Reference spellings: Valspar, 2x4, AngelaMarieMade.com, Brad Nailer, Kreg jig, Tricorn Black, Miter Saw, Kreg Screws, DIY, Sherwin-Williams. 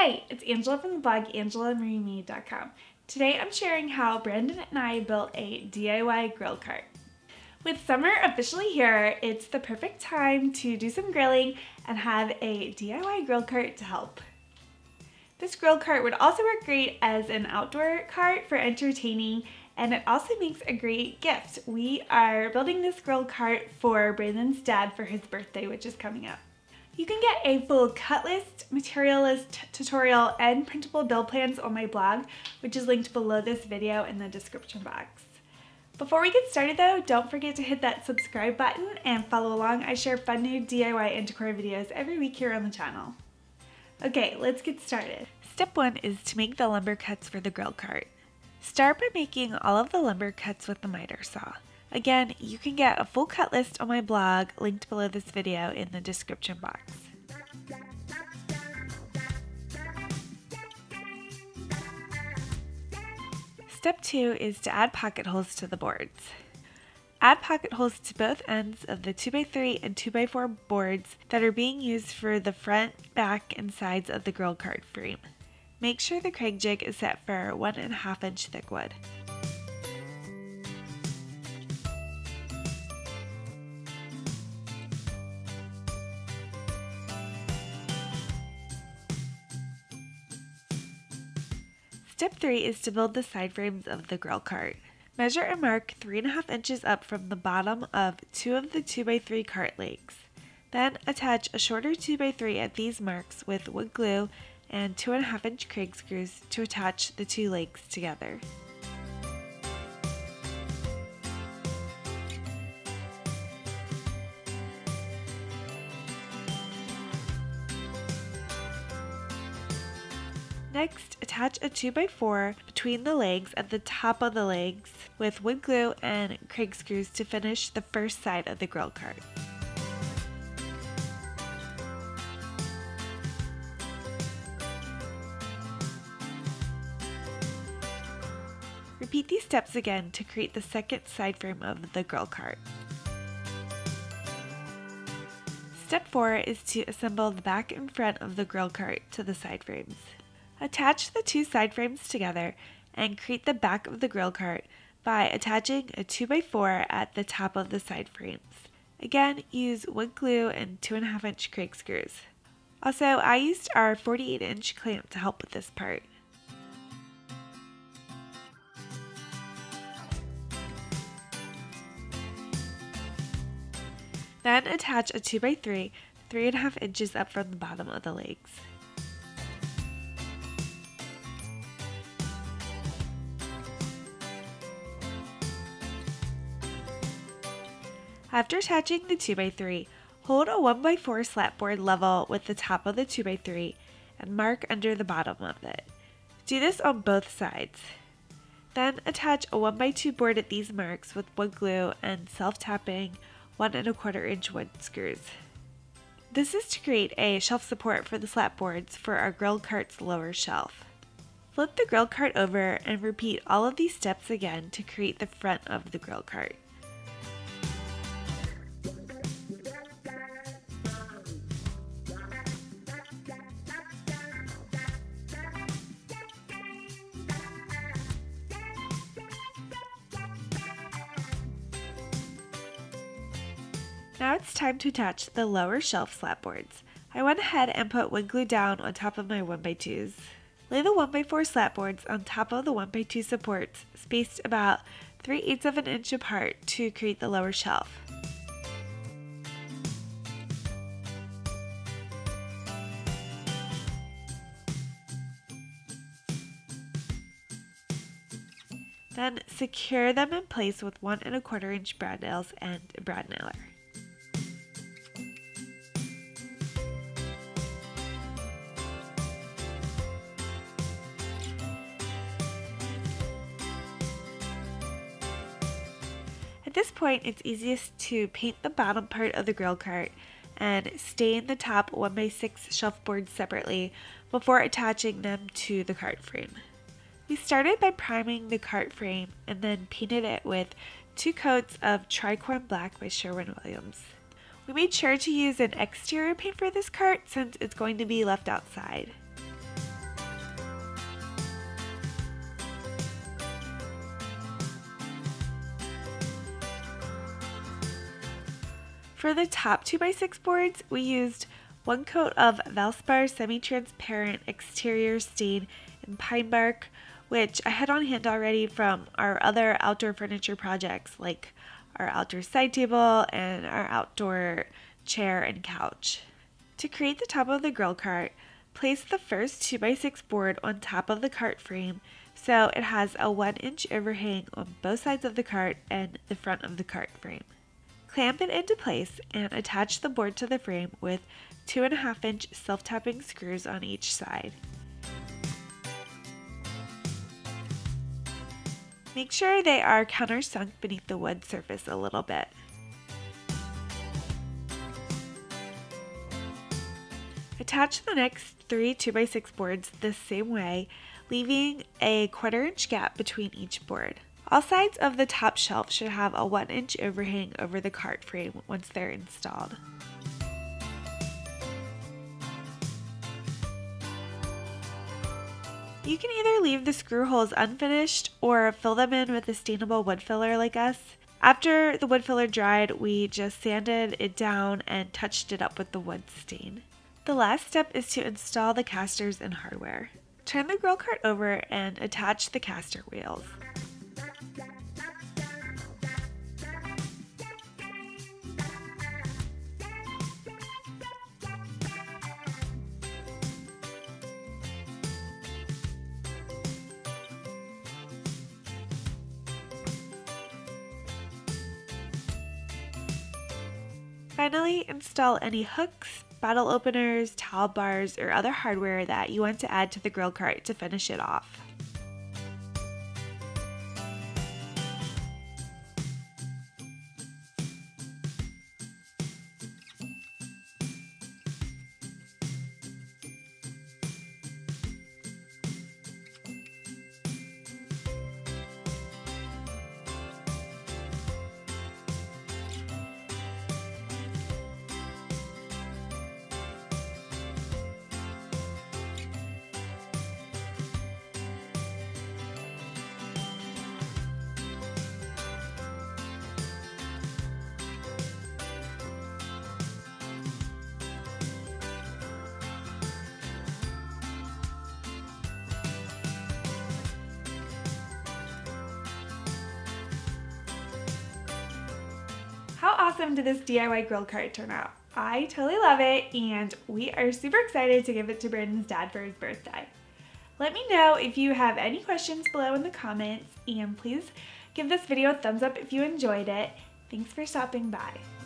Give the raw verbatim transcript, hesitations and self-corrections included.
Hey, it's Angela from the blog Angela Marie Made dot com. Today I'm sharing how Brandon and I built a D I Y grill cart. With summer officially here, it's the perfect time to do some grilling and have a D I Y grill cart to help. This grill cart would also work great as an outdoor cart for entertaining, and it also makes a great gift. We are building this grill cart for Brandon's dad for his birthday, which is coming up. You can get a full cut list, material list, tutorial, and printable bill plans on my blog, which is linked below this video in the description box. Before we get started though, don't forget to hit that subscribe button and follow along. I share fun new D I Y and decor videos every week here on the channel. Okay, let's get started. Step one is to make the lumber cuts for the grill cart. Start by making all of the lumber cuts with the miter saw. Again, you can get a full cut list on my blog, linked below this video in the description box. Step two is to add pocket holes to the boards. Add pocket holes to both ends of the two by three and two by four boards that are being used for the front, back, and sides of the grill cart frame. Make sure the Kreg jig is set for one and a half inch thick wood. Step three is to build the side frames of the grill cart. Measure and mark three and a half inches up from the bottom of two of the two by three cart legs. Then attach a shorter two by three at these marks with wood glue and two and a half inch Kreg screws to attach the two legs together. Next, attach a two by four between the legs at the top of the legs with wood glue and Kreg screws to finish the first side of the grill cart. Repeat these steps again to create the second side frame of the grill cart. Step four is to assemble the back and front of the grill cart to the side frames. Attach the two side frames together and create the back of the grill cart by attaching a two by four at the top of the side frames. Again, use wood glue and two and a half inch Kreg screws. Also, I used our forty-eight inch clamp to help with this part. Then attach a two by three, three and a half inches up from the bottom of the legs. After attaching the two by three, hold a one by four slat board level with the top of the two by three and mark under the bottom of it. Do this on both sides. Then attach a one by two board at these marks with wood glue and self-tapping one and a quarter inch wood screws. This is to create a shelf support for the slat boards for our grill cart's lower shelf. Flip the grill cart over and repeat all of these steps again to create the front of the grill cart. Now it's time to attach the lower shelf slat boards. I went ahead and put wood glue down on top of my one by twos. Lay the one by four slat boards on top of the one by two supports, spaced about three eighths of an inch apart to create the lower shelf. Then secure them in place with one and a quarter inch brad nails and a brad nailer. At this point, it's easiest to paint the bottom part of the grill cart and stain the top one by six shelf boards separately before attaching them to the cart frame. We started by priming the cart frame and then painted it with two coats of Tricorn Black by Sherwin-Williams. We made sure to use an exterior paint for this cart since it's going to be left outside. For the top two by six boards, we used one coat of Valspar semi-transparent exterior stain in pine bark, which I had on hand already from our other outdoor furniture projects like our outdoor side table and our outdoor chair and couch. To create the top of the grill cart, place the first two by six board on top of the cart frame so it has a one inch overhang on both sides of the cart and the front of the cart frame. Clamp it into place and attach the board to the frame with two and a half inch self-tapping screws on each side. Make sure they are countersunk beneath the wood surface a little bit. Attach the next three two by six boards the same way, leaving a quarter inch gap between each board. All sides of the top shelf should have a one inch overhang over the cart frame once they're installed. You can either leave the screw holes unfinished or fill them in with a stainable wood filler like us. After the wood filler dried, we just sanded it down and touched it up with the wood stain. The last step is to install the casters and hardware. Turn the grill cart over and attach the caster wheels. Finally, install any hooks, bottle openers, towel bars, or other hardware that you want to add to the grill cart to finish it off. How awesome did this D I Y grill cart turn out? I totally love it, and we are super excited to give it to Brandon's dad for his birthday. Let me know if you have any questions below in the comments, and please give this video a thumbs up if you enjoyed it. Thanks for stopping by.